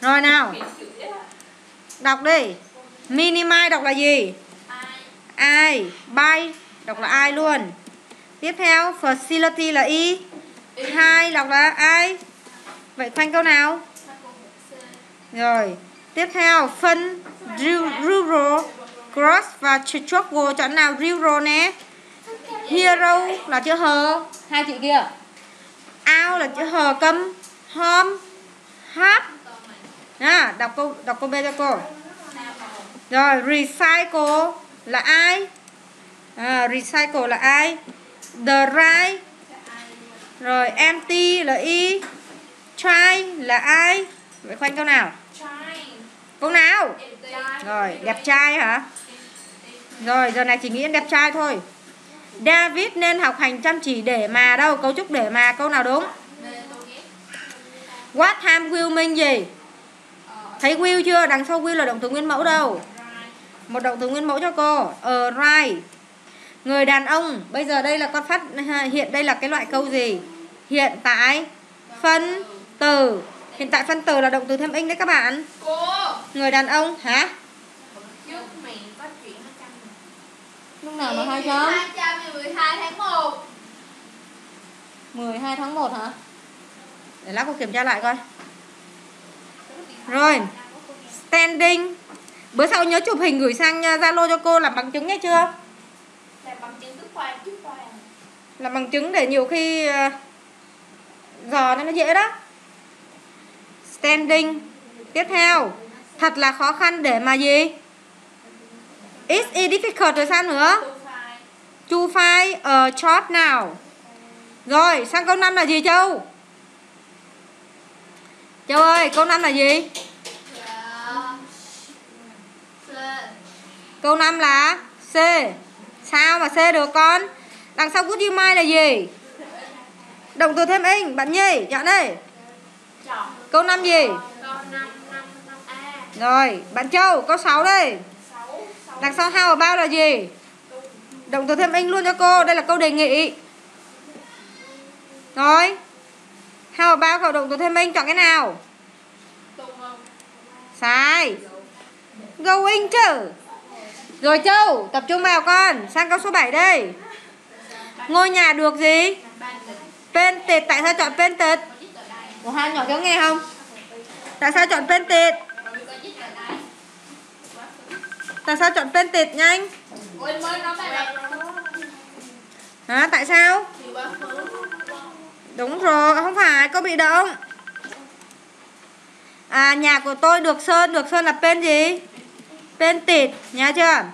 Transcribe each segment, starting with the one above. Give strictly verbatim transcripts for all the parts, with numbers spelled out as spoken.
Rồi nào, đọc đi. Minimize đọc là gì? Ai. Bay đọc là ai luôn. Tiếp theo facility là y, hai đọc là ai. Vậy khoanh câu nào. Rồi tiếp theo phân rural, cross và struggle, chọn nào rural nè. Hero là chữ hờ, hai chữ kia. Out là chữ hờ câm. Home, hop. À, đọc câu đọc câu B cho cô. Rồi recycle là ai? À, recycle là ai? The right. Rồi empty là y. Try là ai? Vậy khoanh câu nào? Câu nào? Rồi đẹp trai hả? Rồi giờ này chỉ nghĩ đẹp trai thôi. David nên học hành chăm chỉ để mà đâu? Cấu trúc để mà câu nào đúng? What time will mean gì? Thấy will chưa? Đằng sau will là động từ nguyên mẫu đâu. Một động từ nguyên mẫu cho cô. Arrive. Người đàn ông. Bây giờ đây là con phát hiện đây là cái loại câu gì? Hiện tại phân từ. Hiện tại phân từ là động từ thêm ing đấy các bạn. Người đàn ông hả? Lúc nào mà hai chấm? mười hai tháng một. mười hai tháng một hả? Để lát cô kiểm tra lại coi. Rồi standing. Bữa sau nhớ chụp hình gửi sang Zalo cho cô làm bằng chứng nghe chưa? Làm bằng chứng cứ khoan chứ khoan. Làm bằng chứng để nhiều khi dò nó dễ đó. Standing. Tiếp theo thật là khó khăn để mà gì? It's difficult rồi sao nữa? To find a job nào. Rồi sang câu năm là gì Châu? Châu ơi câu năm là gì? Câu năm là C. Sao mà C được con? Đằng sau good you mind là gì? Động từ thêm ing. Bạn Nhi chọn đây. Câu năm gì? Rồi bạn Châu câu sáu đây. Đằng sau how about là gì? Động từ thêm ing luôn cho cô. Đây là câu đề nghị. Rồi how about khẩu động từ thêm ing chọn cái nào? Sai. Going to. Rồi Châu tập trung vào con. Sang câu số bảy đây. Ngôi nhà được gì? Painted. Tại sao chọn painted? Ủa hai nhỏ có nghe không? Tại sao chọn painted? Tại sao chọn painted nhanh? Hả à, tại sao? Đúng rồi, không phải, cô bị động. À nhà của tôi được sơn, được sơn là paint gì? Painted, nhá chưa?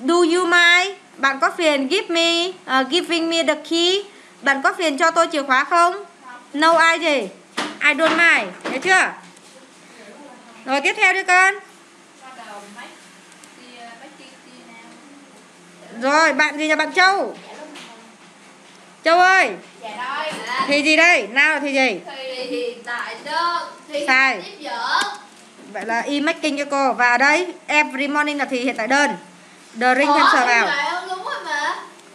Do you mind? Bạn có phiền give me, uh, giving me the key? Bạn có phiền cho tôi chìa khóa không? No ai gì? I don't mind, nhớ chưa? Rồi tiếp theo đi con. Rồi bạn gì nhà bạn Châu? Châu ơi. Thì gì đây? Nào là thì gì? Thì thì tại đơn. Thì sai. Vậy là e making cho cô. Và đây every morning là thì hiện tại đơn. The ring thêm sờ vào.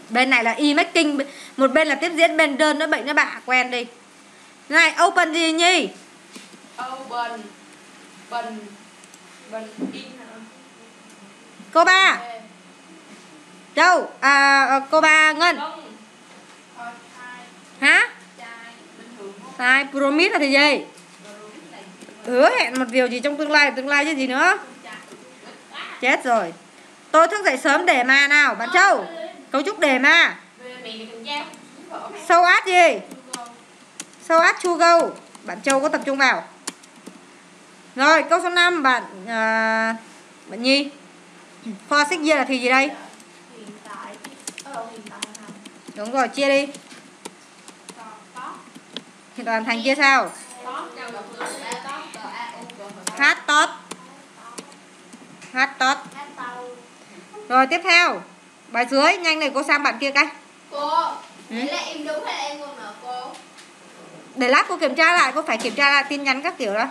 Bên này là e making, một bên là tiếp diễn, bên đơn nữa bệnh nó bạ quen đi. Này open gì Nhi? Open. Open. Open in. Cô ba. Châu, à, cô ba Ngân. Hả? Sai, promise là thì gì? Hứa hẹn một điều gì trong tương lai, tương lai chứ gì nữa? Chết rồi. Tôi thức dậy sớm để mà nào, bạn Châu. Cấu trúc để mà. Sâu át gì? Sâu át chu gâu. Bạn Châu có tập trung vào. Rồi, câu số năm bạn à, bạn Nhi. For six years là thì gì đây? Đúng rồi, chia đi. Thì toàn thành chia sao? Hát tốt. Hát tốt. Rồi tiếp theo bài dưới, nhanh này cô sang bạn kia cái. Cô, đấy là em đúng hay là em ngu nữa cô? Để lát cô kiểm tra lại, cô phải kiểm tra lại tin nhắn các kiểu đó.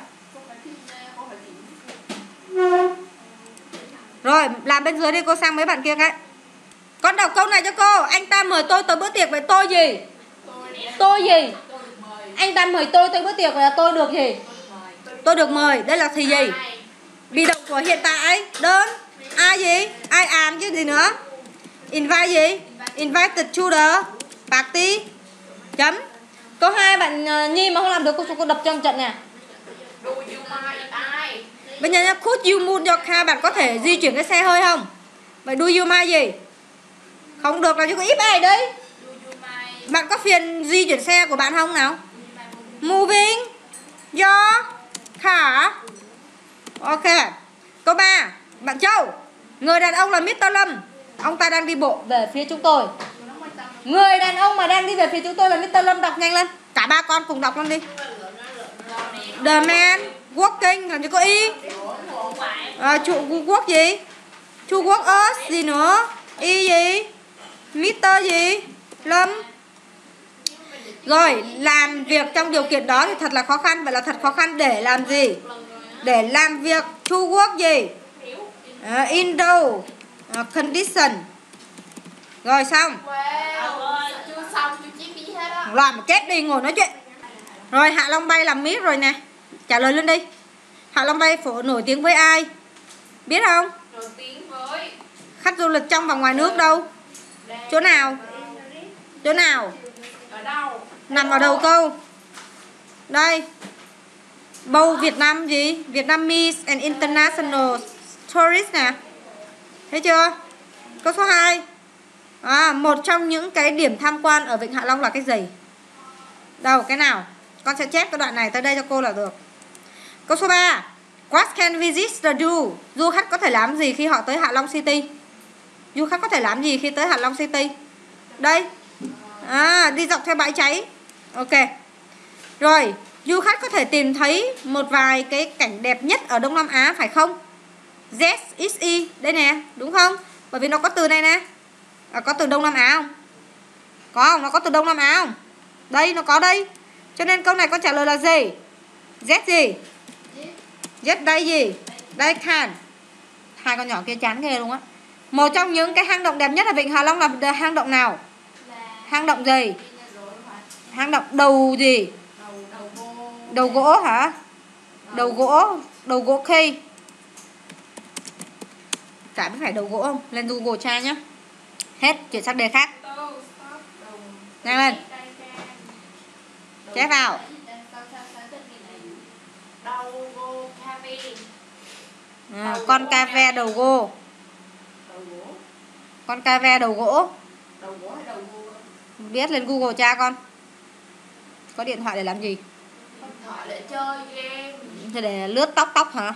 Rồi làm bên dưới đi, cô sang mấy bạn kia cái. Con đọc câu này cho cô. Anh ta mời tôi tới bữa tiệc, vậy tôi gì? Tôi gì? Anh ta mời tôi tới bữa tiệc, vậy là tôi được gì? Tôi, Tôi được mời. Đây là thì gì? Bị động của hiện tại. Đơn. Ai gì? Ai am chứ gì nữa? Invite gì? Invited to the party. Chấm. Câu hai bạn Nhi mà không làm được cô cô đập trong trận nè. Bây giờ nhá, could you move your car, bạn có thể di chuyển cái xe hơi không? Vậy do you mind gì? Không được là chứ có ít ai đấy. Bạn có phiền di chuyển xe của bạn không nào? Moving your car. Ok. Câu ba. Bạn Châu, người đàn ông là mít tơ Lâm. Ông ta đang đi bộ về phía chúng tôi. Người đàn ông mà đang đi về phía chúng tôi là mít tơ Lâm. Đọc nhanh lên. Cả ba con cùng đọc luôn đi. The man walking làm cho có y. À, trụ quốc gì? Trụ quốc ớt gì nữa? Y gì? Mr gì? Lâm. Rồi, làm việc trong điều kiện đó thì thật là khó khăn. Vậy là thật khó khăn để làm gì? Để làm việc trụ quốc gì? À, in đâu? À, condition. Rồi xong. Loạn mà kết đi, ngồi nói chuyện. Rồi Hạ Long bay làm mít rồi nè. Trả lời lên đi. Hạ Long bay phổ nổi tiếng với ai? Biết không? Nổi tiếng với khách du lịch trong và ngoài nước đâu? Chỗ nào? Chỗ nào? Ở đâu? Nằm ở đầu câu. Đây. Bầu Việt Nam gì? Vietnamese and International Tourist nè. Thấy chưa? Câu số hai. À, một trong những cái điểm tham quan ở Vịnh Hạ Long là cái gì? Đâu? Cái nào? Con sẽ chép cái đoạn này tới đây cho cô là được. Câu số ba. What can visit the do? Du khách có thể làm gì khi họ tới Hạ Long City? Du khách có thể làm gì khi tới Hạ Long City? Đây. À, đi dọc theo bãi cháy. Ok. Rồi, du khách có thể tìm thấy một vài cái cảnh đẹp nhất ở Đông Nam Á phải không? Yes, it's e. Đây nè, đúng không? Bởi vì nó có từ này nè. À, có từ Đông Nam Á không? Có không? Nó có từ Đông Nam Á không? Đây, nó có đây. Cho nên câu này con trả lời là gì? Z gì? Z đây gì? Đây can. Hai con nhỏ kia chán ghê luôn á. Một trong những cái hang động đẹp nhất ở Vịnh Hạ Long là hang động nào? Hang động gì? Hang động đầu gì? Đầu gỗ hả? Đầu gỗ. Đầu gỗ khê. Chả biết phải đầu gỗ không? Lên Google tra nhá. Hết, chuyển sang đề khác. Nhanh lên. Chép vào. À, con ca ve đầu gô. Con ca ve đầu gỗ. Biết lên Google tra con. Có điện thoại để làm gì? Để chơi game. Để lướt tóc tóc hả?